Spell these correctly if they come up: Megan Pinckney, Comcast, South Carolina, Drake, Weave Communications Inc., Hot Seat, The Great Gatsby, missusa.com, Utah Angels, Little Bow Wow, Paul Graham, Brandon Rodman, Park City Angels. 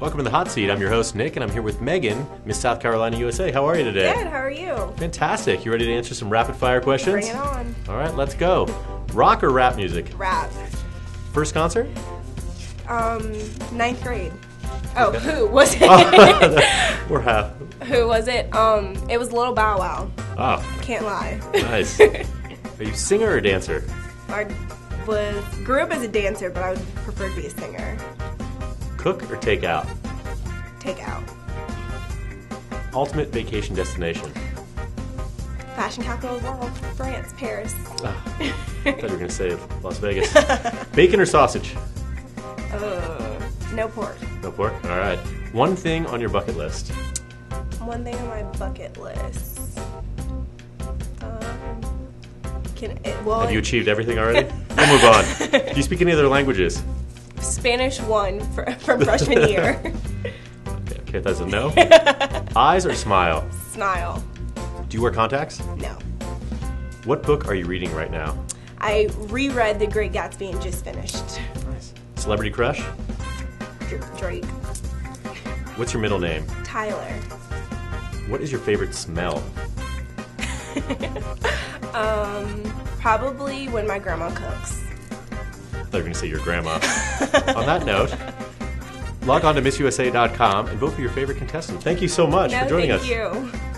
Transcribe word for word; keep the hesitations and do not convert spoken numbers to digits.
Welcome to the Hot Seat. I'm your host, Nick, and I'm here with Megan, Miss South Carolina, U S A. How are you today? Good. How are you? Fantastic. You ready to answer some rapid-fire questions? Bring it on. All right, let's go. Rock or rap music? Rap. First concert? Um, ninth grade. Oh, okay. Who was it? We're half. Who was it? Um, it was Little Bow Wow. Oh. Can't lie. Nice. Are you a singer or a dancer? I was grew up as a dancer, but I would prefer to be a singer. Cook or take out? Take out. Ultimate vacation destination? Fashion capital of the world, France, Paris. Oh, I thought you were going to say Las Vegas. Bacon or sausage? Uh, no pork. No pork? All right. One thing on your bucket list? One thing on my bucket list. Can it, well, Have you achieved everything already? We'll move on. Do you speak any other languages? Spanish one for, from freshman year. Okay, okay, that's a no. Eyes or smile? Smile. Do you wear contacts? No. What book are you reading right now? I reread The Great Gatsby and just finished. Nice. Celebrity crush? Drake. What's your middle name? Tyler. What is your favorite smell? Um, probably when my grandma cooks. They're going to say your grandma. On that note, log on to miss U S A dot com and vote for your favorite contestant. Thank you so much no, for joining thank us. Thank you.